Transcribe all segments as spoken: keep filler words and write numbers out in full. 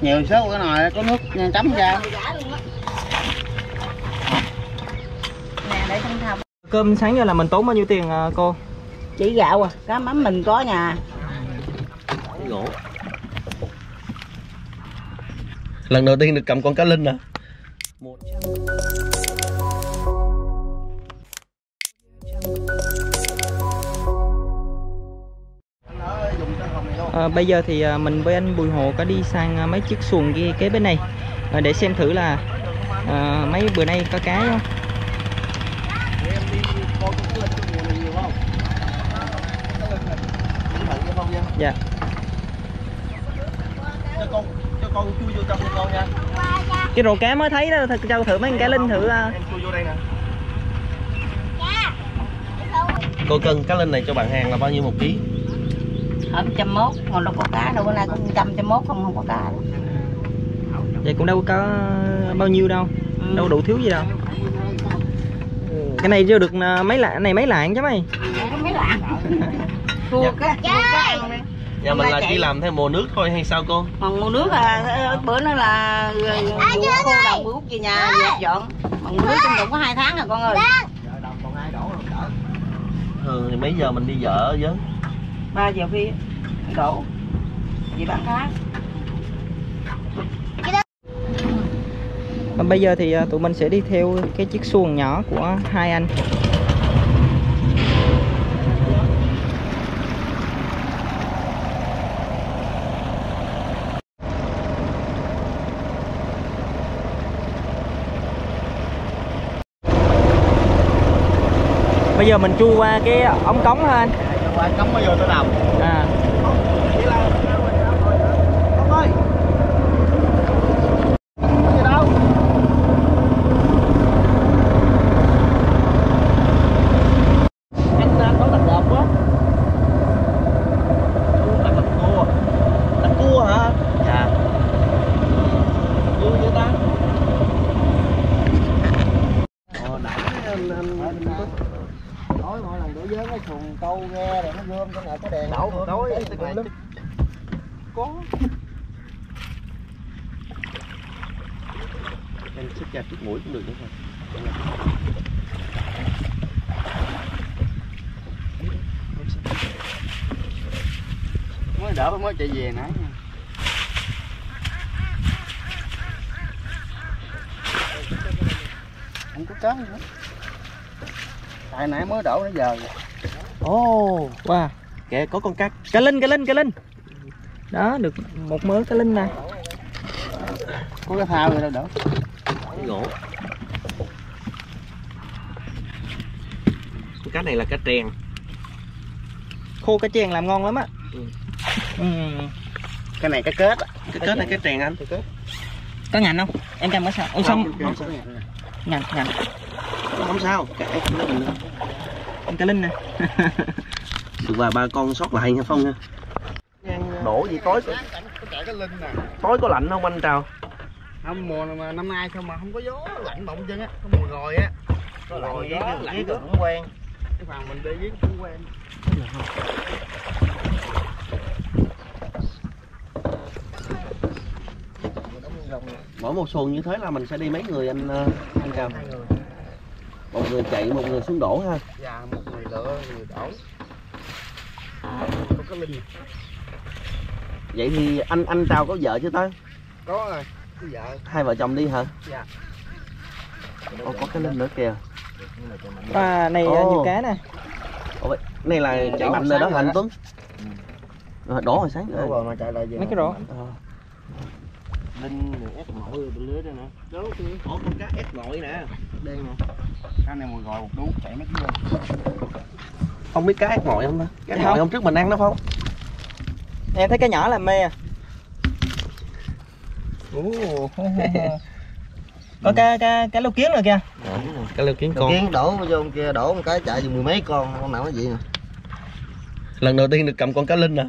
nhiều số cái nồi có nước chấm ra. Cơm sáng giờ là mình tốn bao nhiêu tiền à, cô? Chỉ gạo à, cá mắm mình có nhà. Lần đầu tiên được cầm con cá linh nè. À, bây giờ thì mình với anh Bùi Hộ có đi sang mấy chiếc xuồng ghe kế bên này để xem thử là à, mấy bữa nay có cá không. Dạ. Cho con, cho con chui vô trong cho con nha. Cái rổ cá mới thấy đó, thật cho thử mấy con cá linh thử. Em chui vô đây nè. Cô cân cá linh này cho bạn hàng là bao nhiêu một ký? một trăm mốt, mà đâu có cá đâu, bữa nay cũng một trăm mốt không không có cá đâu. Vậy cũng đâu có bao nhiêu đâu, ừ. Đâu đủ thiếu gì đâu. Ừ. Cái này chưa được mấy lạng, này mấy lạng chứ mày. Mấy lạng. Dạ. Cá, cá nhà mình là chạy. Chỉ làm theo mùa nước thôi hay sao cô? Còn mùa nước là bữa nó là ruộng khô đồng bữa hút về nhà dẹp dọn. Còn mùa nước trong đụng có hai tháng rồi con ơi. Thường thì mấy giờ mình đi vợ với? ba giờ phi đổ vậy bạn khác. Bây giờ thì tụi mình sẽ đi theo cái chiếc xuồng nhỏ của hai anh. Bây giờ mình chui qua cái ống cống ha anh. Qua cống mới vô tới đầm. À. Anh xích ra trước mũi cũng được nữa thôi. Mới đỡ mới chạy về nãy. Không có cá nữa. Tại nãy mới đổ nó giờ. Ồ, wow. Kìa có con cá. Cá linh, cá linh, cá linh. Đó được một mớ cá linh nè. Có cái thao rồi đâu đỡ. Cái gỗ. Con cá này là cá trèn. Khô cá trèn làm ngon lắm á. Ừ. Ừ. Cái này cá kết. Cái kết này cá trèn anh. Cái kết. Có ngành không? Em cầm cái sao? Ông xong. Không, không. Ngành, ngành. Không sao. Cái cá linh nè. Được và ba con sót lại nha Phong nha. Đổ gì tối có... tối có lạnh không anh Trào? Không, mùa mà năm nay sao mà không có gió lạnh bọng chân á, có mùa rồi á. Có lạnh với lạnh cũng quen. Cái phần mình đi với cũng quen. Mỗi một xuồng như thế là mình sẽ đi mấy người anh anh Trào? Một người chạy, một người xuống đổ ha. Dạ, một người lựa, người đổ. Có cái linh. Vậy thì anh anh Trào có vợ chưa ta? Có rồi, có vợ. Hai vợ chồng đi hả? Dạ. Ồ, có cái linh nữa kìa. À, này oh. Nhiều cá nè. Ồ, này là chạy đổ mạnh rồi đó hả anh Tuấn? Ừ. Đổ hồi sáng rồi. Rồi mà chạy lại về. Mấy cái rổ. À. Linh ép mội bên lưới đây nè. Đó ủa, con cá ép mội nè. Đây nè. Cá này mồi gọi một đú chạy mất luôn. Không biết cá ép mội không ta? Cá ép mội hôm trước mình ăn đó không? Em thấy cái nhỏ là mê à. Ủa. Có cá cá cá lóc kiến rồi kìa. Đó, cá lóc kiến con. Kiến đổ vô kia, đổ một cái chạy vô mười mấy con, con nào nó vậy nè. Lần đầu tiên được cầm con cá linh nè.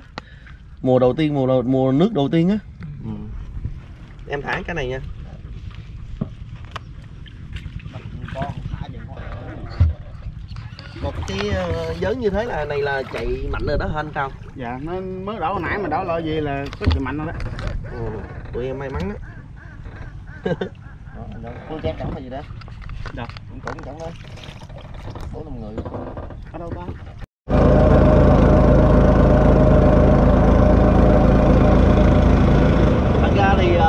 Mùa đầu tiên, mùa mùa nước đầu tiên á. Ừ. Em thả cái này nha. Một cái giống như thế là này là chạy mạnh rồi đó hả anh Trào? Dạ, nó mới đổ nãy mà đổ loại gì là có chạy mạnh rồi đó. Ừ. tụi em may mắn đó. Cua chén chẳng là gì đó. Đâu? Cũng cũng chẳng đó. Bốn năm người. Ở đâu ta? Thật ra thì uh,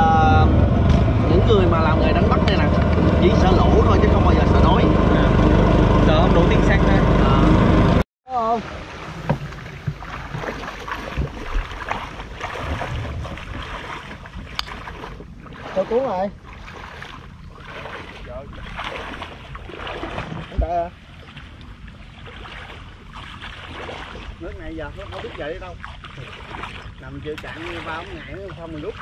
những người mà làm nghề đánh bắt này nè chỉ sợ lỗ thôi chứ không bao giờ sợ đói. À. Sợ không đủ tiếng săn thôi. À. Đúng không? Tôi cuốn rồi. À. Nước này giờ nó không biết về đi đâu. Nằm chưa chặn ba bốn ngày nữa xong rồi rút.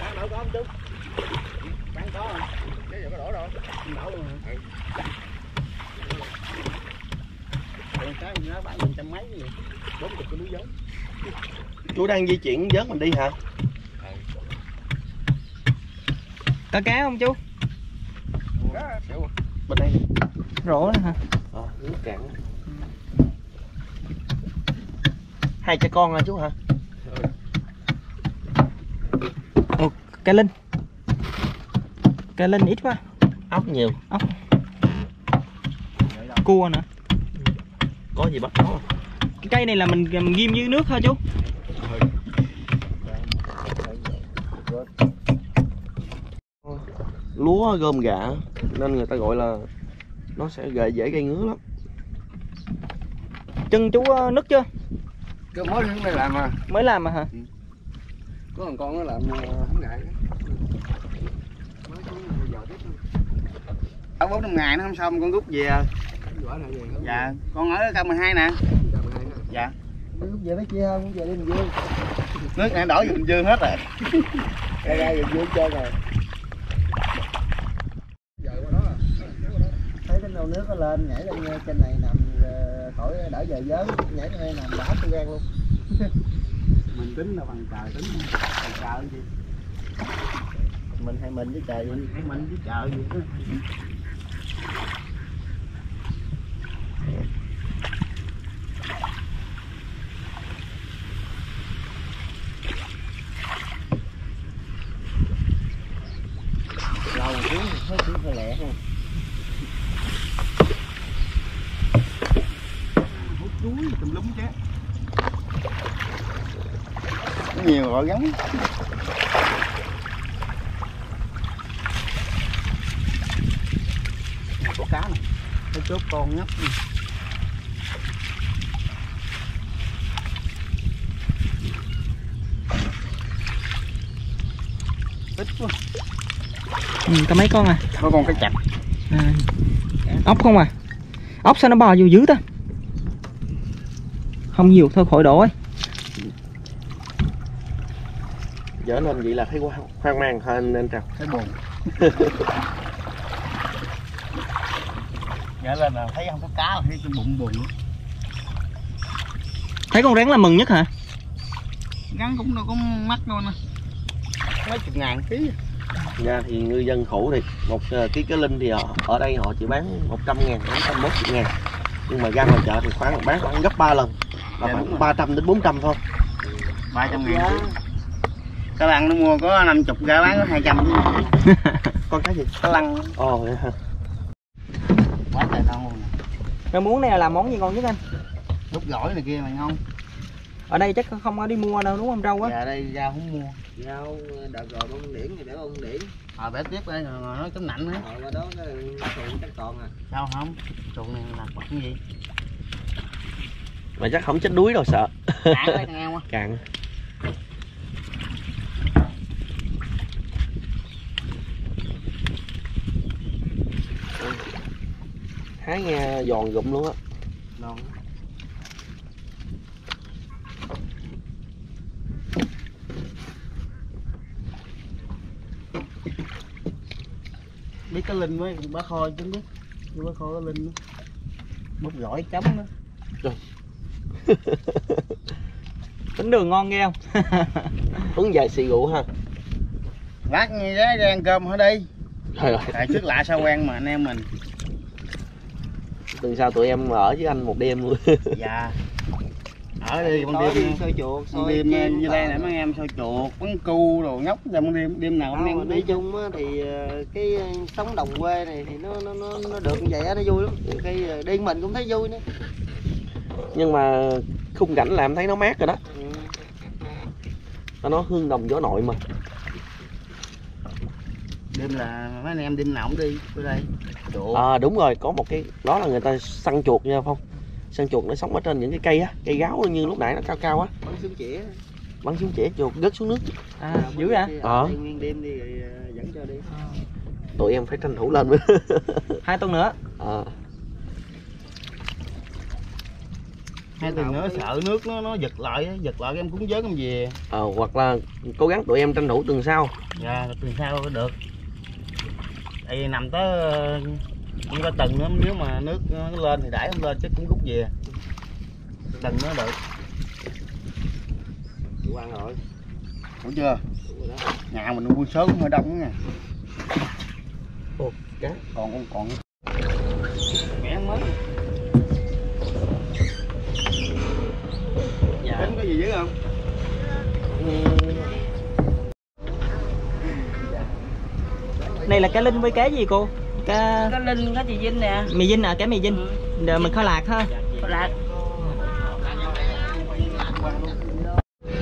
Bán đổ có không chú? Bán có rồi. Cái giờ có đổ rồi. Đổ luôn hả? Ừ. Cái nó bán mình trăm mấy gì vậy? Bốn chục cái lưới giống. Chú đang di chuyển vớt mình đi hả? Có cá không chú? Cá xỉu. Bên đây. Rổ đó hả? Ờ, nước cạn. Hai cha con hả chú hả? Ừ. Ồ, cá linh. Cá linh ít quá. Ốc nhiều. Ốc. Cua nữa. Có gì bắt nó không? Cái cây này là mình, mình ghim dưới nước thôi chú. Ừ. Lúa gom gạ nên người ta gọi là nó sẽ dễ, dễ gây ngứa lắm. Chân chú nứt chưa? Cái mới mới làm mà. Mới làm mà hả? Ừ. Có thằng con nó làm không ngại. Mới có giờ tiếp. Ở bốn năm ngày nó không xong con rút về. À. Dạ, con ở ca mười hai nè. Dạ. Rút về nó chia không, về đi Bình Dương. Nước này đổ về Bình Dương hết rồi. Đây đây Bình Dương chơi rồi. Nước nó lên nhảy lên trên này nằm khỏi đỡ giờ vớn nhảy lên nằm đá tôi gan luôn. Mình tính là bằng trời, tính bằng trời gì mình hay mình với trời, mình hay mình với trời gì đó. Lâu một tiếng hết tiếng hơi lẹ không. Chuối tùm lum chứ. Nhiều loại giống. Này có cá này. Cái chốt con nhấp này. Ít quá. Ừ, có mấy con à? Có con cái chạch à. Ốc không à? Ốc sao nó bò vô dữ ta? Không nhiều thôi khỏi đổ ấy. Dở nên vậy là thấy hoang mang thôi nên trào. Thấy buồn. Dở lên là thấy không có cá là thấy trong bụng buồn. Thấy con rắn là mừng nhất hả? Rắn cũng đâu có mắc đâu nè. Mấy chục ngàn ký. Ra thì ngư dân khổ thiệt. Một ký cá linh thì ở đây họ chỉ bán một trăm ngàn, một trăm mốt ngàn. Nhưng mà ra ngoài chợ thì khoảng bán khoảng gấp ba lần. Dạ, ba trăm đến bốn trăm thôi. ba trăm ngàn. Cá lăng nó mua có năm mươi gram bán có hai trăm. Con cá gì? Cá lăng. Ồ. Quá trời ngon luôn. Cái muỗng này là món gì ngon nhất anh? Đút gỏi này kia mà ngon. Ở đây chắc không có đi mua đâu đúng không rau á? Dạ đây rau không mua. Rau đợt rồi bông điển thì để bông điển. Ờ bẻ tiếp đây rồi nó chấm nạnh á. Rồi qua đó nó chuồng chắc còn à. Sao không? Chuồng này là bọc cái gì? Mà chắc không chết đuối đâu sợ. Cạn. Hái nghe giòn gụm luôn á. Ngon. Biết cái linh với bá khôi chứ biết. Chứ bá khôi cái linh đó. Bóp gỏi chấm đó. Trời. Tính đường ngon nghe không? Uống vài xì rượu ha. Lát như thế ra ăn cơm hả đi. Trời ơi. Tại trước lạ sao quen mà anh em mình. Tuần sau tụi em ở với anh một đêm luôn. Dạ. chợ đi ban đêm, đi soi chuột, soi đêm như đây nè mấy em soi chuột, bắn cu đồ nhóc ra ban đêm, đêm nào cũng đi chung á thì cái sống đồng quê này thì nó nó nó, nó được như vậy á, nó vui lắm. Khi đi mình cũng thấy vui nữa. Nhưng mà khung cảnh là em thấy nó mát rồi đó. Ừ. Nó hương đồng gió nội mà. Đêm là mấy anh em đêm nào cũng đi tới đây. À, đúng rồi, có một cái đó là người ta săn chuột nha Phong. Săn chuột nó sống ở trên những cái cây á, cây gáo như lúc nãy nó cao cao á. Bắn xuống chĩa. Bắn xuống chĩa chuột rớt xuống nước. À, dữ vậy? Ờ. Nguyên đêm đi rồi dẫn cho đi. Tụi em phải tranh thủ lên mới. Hai tuần nữa. Ờ. À. Hai tuần nữa sợ nước nó nó giật lại, giật lại em cúng vớt em về. Ờ, hoặc là cố gắng tụi em tranh thủ tuần sau. Dạ, tuần sau được. Thì nằm tới cũng có tầng nữa, nếu mà nước nó lên thì đẩy không lên chứ cũng rút về tầng nữa được. Đủ ăn rồi, đủ chưa? Đủ rồi đó. Nhà mình buổi sớm cũng hơi đông nha. Ồ, cá còn không còn. Mẹ ăn mới. Dạ. Tính có gì dữ không? Này là cá linh với cá gì cô? Cá, cá linh, cá chị Vinh nè. Mì Vinh à, cá mì Vinh. Rồi mình kho lạc ha. Kho lạc.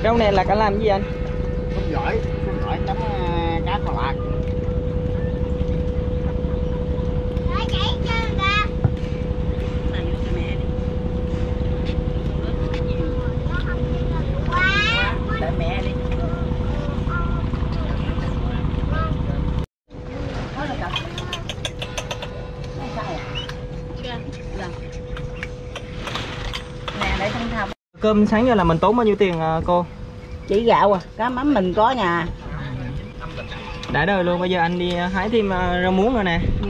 Rau này là cá làm gì anh? Không giỏi, không giỏi chấm cá kho lạc. Cơm sáng giờ là mình tốn bao nhiêu tiền à, cô? Chỉ gạo à, cá mắm mình có nhà. Đã đời luôn, bây giờ anh đi hái thêm rau muống rồi nè. Ừ.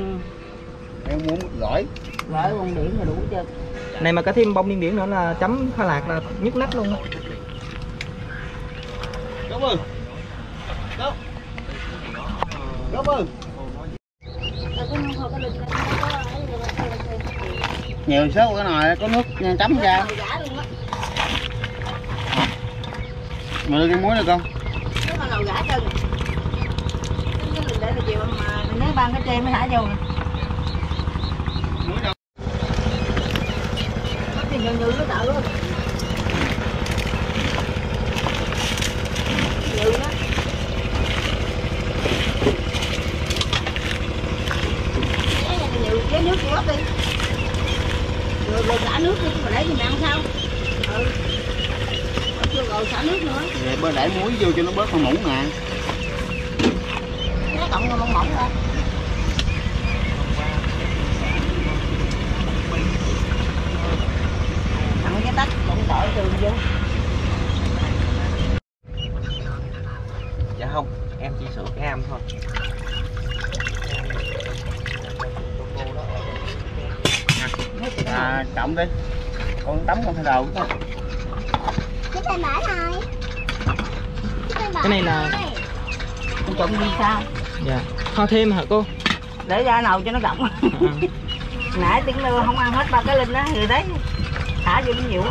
Em muốn gỏi, gỏi bông điển là đủ chưa? Này mà có thêm bông điên điển nữa là chấm kho lạc là nhức nách luôn. Cảm ơn. Cảm ơn. Nhiều số cái nồi có nước chấm ra. Mà đưa cái muối được không? Nếu mà lầu gã chân. Nếu mình để là chiều mà mình lấy ban cái tre mới thả vô. Muối đâu? Có tiền nhừ nhừ nó tạo luôn. Nhừ đó. Nhừ cái nước của nó đi. Rồi lầu gã nước đi mà lấy gì mà ăn sao? Ừ. Rồi xả nước nữa. Vậy bơ để muối vô cho nó bớt mỏng mỏng nè. Nó cộng mỏng mỏng ra. Tặng cái tách cũng tỏi từ vô. Dạ không, em chỉ sửa cái am thôi. À, cộng đi. Con tắm con thay đầu thôi. Cái này là con trộn đi sao? Dạ. Kho thêm hả cô? Để ra nồi cho nó rộng. À. Nãy tiếng lưa không ăn hết ba cái linh đó, người đấy thả vô cũng nhiều.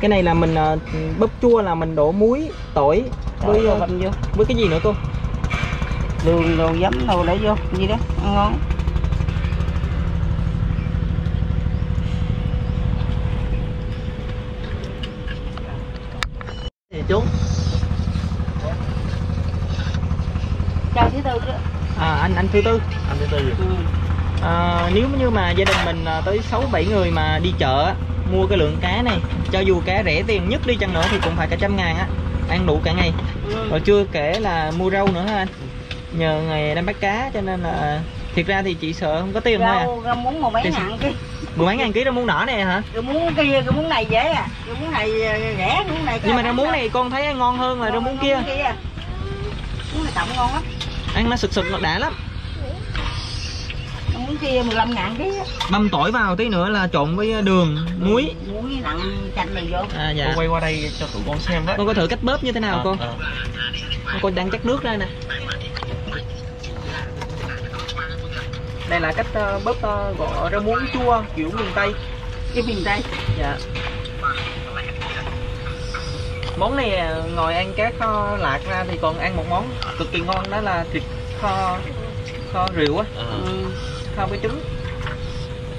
Cái này là mình bắp chua là mình đổ muối, tỏi với vô. Với cái gì nữa cô? Đường đồ giấm đồ để vô gì đó ăn ngon. Thì chú chào thứ tư đó. À, anh anh thứ tư anh thứ tư ừ. À, nếu như mà gia đình mình tới sáu bảy người mà đi chợ mua cái lượng cá này, cho dù cá rẻ tiền nhất đi chăng nữa thì cũng phải cả trăm ngàn á, ăn đủ cả ngày. Ừ. Rồi chưa kể là mua rau nữa ha anh. Nhờ ngày đánh bắt cá cho nên là thiệt ra thì chị sợ không có tiền rau, thôi à. Rau muốn mười mấy ngàn ký. Mười mấy ngàn ký rau muống đỏ này hả? Rau muống kia, rau muống này dễ à. Rau muống này rẻ, rau muống này. Nhưng mà rau muống này con thấy ngon hơn là rau muống kia. Rau muống này cộng ngon lắm. Ăn nó sực sực nó đã lắm. Rau muống kia mười lăm ngàn ký. Băm tỏi vào tí nữa là trộn với đường, muối. Muối nặng chanh này vô. À dạ. Cô quay qua đây cho tụi con xem đó. Con có thử cách bóp như thế nào à, con? À. Cô đang chắc nước ra nè. Đây là cách uh, bóp uh, gọi rau muống chua kiểu miền Tây. Cái miền Tây. Dạ. Món này ngồi ăn cá kho lạc ra thì còn ăn một món cực kỳ ngon, đó là thịt kho kho rượu á, ừ, kho với trứng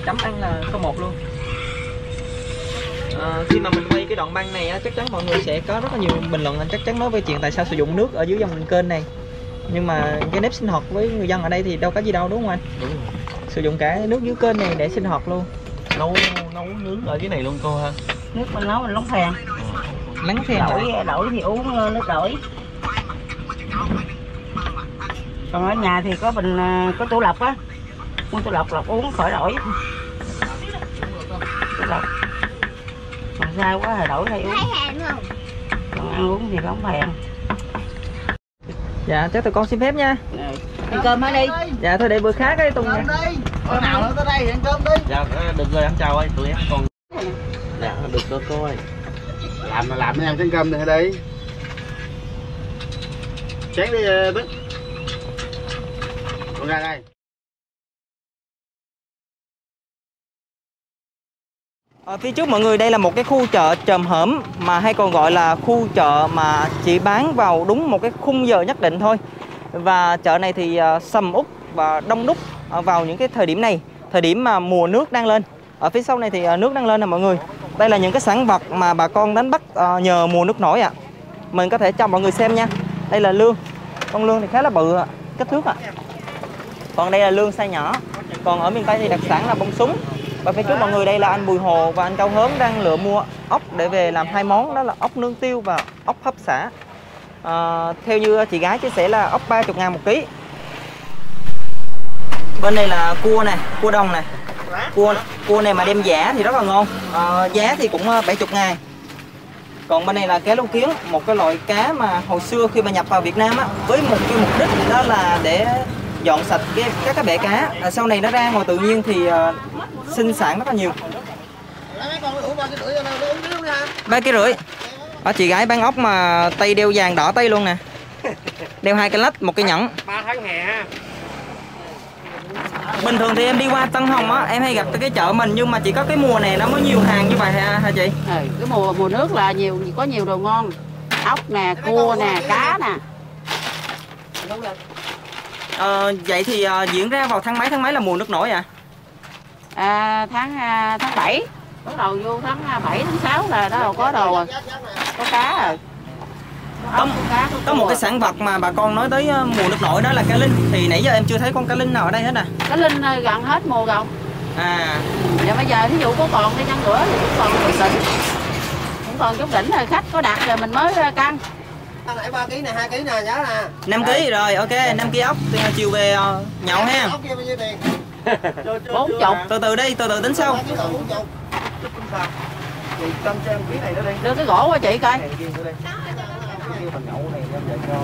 chấm ăn là số một luôn. À, khi mà mình quay cái đoạn băng này á, chắc chắn mọi người sẽ có rất là nhiều bình luận, chắc chắn nói về chuyện tại sao sử dụng nước ở dưới dòng kênh này, nhưng mà cái nếp sinh hoạt với người dân ở đây thì đâu có gì đâu, đúng không anh? Đúng rồi. Sử dụng cả nước dưới kênh này để sinh hoạt luôn, nấu nấu nướng ở dưới này luôn cô ha. Nước mình nấu mình lóng phèn, lắng phèn đổi, đổi thì uống nước đổi. Còn ở nhà thì có bình, có tủ lọc á, mua tủ lọc lọc uống khỏi đổi. Tủ lọc mà sao quá rồi đổi hay uống. Còn ăn uống thì không phèn. Dạ chắc tụi con xin phép nha. Ăn cơm hả đi? Dạ thôi để bữa khác ấy Tùng nha. Hôm nào nó tới đây ăn cơm đi. Dạ được rồi, anh chào ơi, tụi em còn. Dạ được rồi cô ơi. Làm mà làm ăn chén cơm đi, đây chén đi Bích, con ra đây. Ở phía trước mọi người đây là một cái khu chợ Chòm Hởm, mà hay còn gọi là khu chợ mà chỉ bán vào đúng một cái khung giờ nhất định thôi. Và chợ này thì sầm uất và đông đúc vào những cái thời điểm này, thời điểm mà mùa nước đang lên. Ở phía sau này thì nước đang lên nè mọi người. Đây là những cái sản vật mà bà con đánh bắt nhờ mùa nước nổi ạ. À. Mình có thể cho mọi người xem nha. Đây là lương. Con lương thì khá là bự ạ, à, kích thước ạ. À. Còn đây là lương size nhỏ. Còn ở miền Tây thì đặc sản là bông súng. Và phía trước mọi người đây là anh Bùi Hồ và anh Cao Hớm đang lựa mua ốc để về làm hai món, đó là ốc nướng tiêu và ốc hấp xả. À, theo như chị gái chia sẻ là ốc ba mươi ngàn một ký. Bên đây là cua nè, cua đồng nè. Cua, cua này mà đem giả thì rất là ngon, à, giá thì cũng bảy mươi ngàn. Còn bên này là cá lấu kiến, một cái loại cá mà hồi xưa khi mà nhập vào Việt Nam á, với một cái mục đích đó là để dọn sạch cái, các cái bể cá, à, sau này nó ra ngoài tự nhiên thì à, sinh sản rất là nhiều. Ba ký rưỡi. Ở chị gái bán ốc mà tay đeo vàng đỏ tay luôn nè. Đeo hai cái lách, một cái nhẫn. Ba tháng hè. Bình thường thì em đi qua Tân Hồng á, em hay gặp cái chợ mình, nhưng mà chỉ có cái mùa này nó mới nhiều hàng như vậy hả, hả chị? Ừ, cái mùa mùa nước là nhiều, có nhiều đồ ngon. Ốc nè, cua nè, cá nè. À, vậy thì à, diễn ra vào tháng mấy, tháng mấy là mùa nước nổi à? À tháng à, tháng bảy. Bắt đầu vô tháng bảy, tháng sáu là đâu có đồ rồi. Có cá rồi. Có, có một cái sản vật mà bà con nói tới mùa nước nổi đó là cá linh, thì nãy giờ em chưa thấy con cá linh nào ở đây hết nè. À. Cá linh gần hết mùa rồi. À. Dạ bây giờ thí dụ có còn đi chăng nữa thì cũng còn chút đỉnh, cũng còn chút đỉnh rồi, khách có đặt rồi mình mới căng. Nãy ba ký này, hai ký nè, nhớ nè. năm ký rồi, ok, năm ký ốc thì chiều về nhậu ha. Ốc kia bao nhiêu tiền? bốn mươi. Từ từ đi, từ từ tính sau. Đưa cái gỗ qua chị coi. Mình nhậu này đem về cho.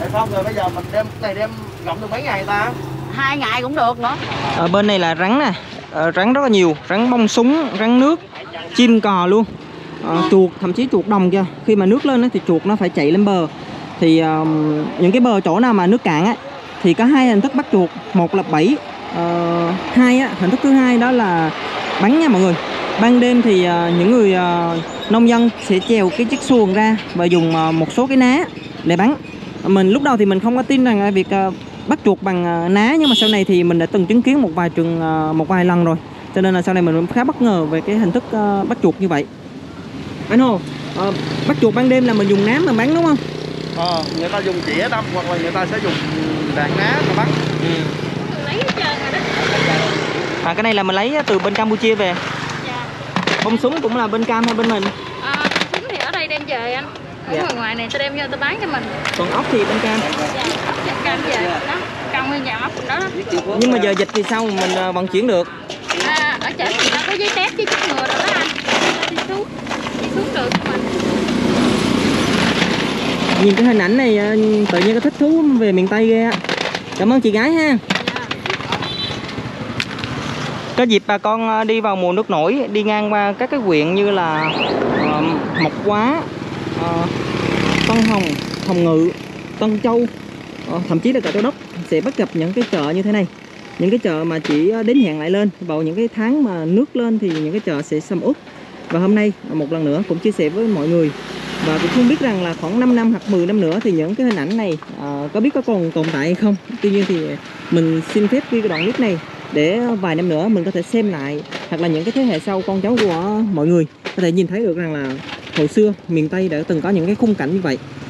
Để không rồi bây giờ mình đem này đem gặm được mấy ngày ta? Hai ngày cũng được nữa. Ở bên này là rắn nè, à, rắn rất là nhiều, rắn bông súng, rắn nước, chim cò luôn, à, chuột, thậm chí chuột đồng kìa. Khi mà nước lên ấy, thì chuột nó phải chạy lên bờ. Thì uh, những cái bờ chỗ nào mà nước cạn ấy, thì có hai hình thức bắt chuột, một là bẫy, uh, hai á, hình thức thứ hai đó là bắn nha mọi người. Ban đêm thì uh, những người uh, nông dân sẽ chèo cái chiếc xuồng ra và dùng một số cái ná để bắn. Mình lúc đầu thì mình không có tin rằng việc bắt chuột bằng ná, nhưng mà sau này thì mình đã từng chứng kiến một vài trường một vài lần rồi, cho nên là sau này mình cũng khá bất ngờ về cái hình thức bắt chuột như vậy. Anh Hồ, à, bắt chuột ban đêm là mình dùng nám mà bắn đúng không? Ờ, người ta dùng chĩa đâm hoặc là người ta sẽ dùng đạn ná mà bắn. Ừ. À, cái này là mình lấy từ bên Campuchia về. Bông súng cũng là bên Cam hay bên mình? À, súng thì ở đây đem về anh. Ở dạ. Ngoài này ta đem vô ta bán cho mình. Còn ốc thì bên Cam? Dạ, ốc bên Cam về. Đó, Cam nguyên nhà ốc bên đó đó. Nhưng mà giờ dịch thì sao mình vận chuyển được? À, ở chợ thì nó có giấy tép với chích ngừa rồi đó anh. Đi xuống, đi xuống được mình. Nhìn cái hình ảnh này tự nhiên có thích thú về miền Tây ghê. Cảm ơn chị gái ha. Có dịp bà con đi vào mùa nước nổi, đi ngang qua các cái huyện như là uh, Mộc Hóa, uh, Tân Hồng, Hồng Ngự Tân Châu, thậm chí là cả Châu Đốc sẽ bắt gặp những cái chợ như thế này. Những cái chợ mà chỉ đến hẹn lại lên vào những cái tháng mà nước lên thì những cái chợ sẽ sầm uất. Và hôm nay một lần nữa cũng chia sẻ với mọi người, và cũng không biết rằng là khoảng năm năm hoặc mười năm nữa thì những cái hình ảnh này uh, có biết có còn tồn tại hay không. Tuy nhiên thì mình xin phép ghi cái đoạn clip này để vài năm nữa mình có thể xem lại, hoặc là những cái thế hệ sau, con cháu của mọi người có thể nhìn thấy được rằng là hồi xưa miền Tây đã từng có những cái khung cảnh như vậy.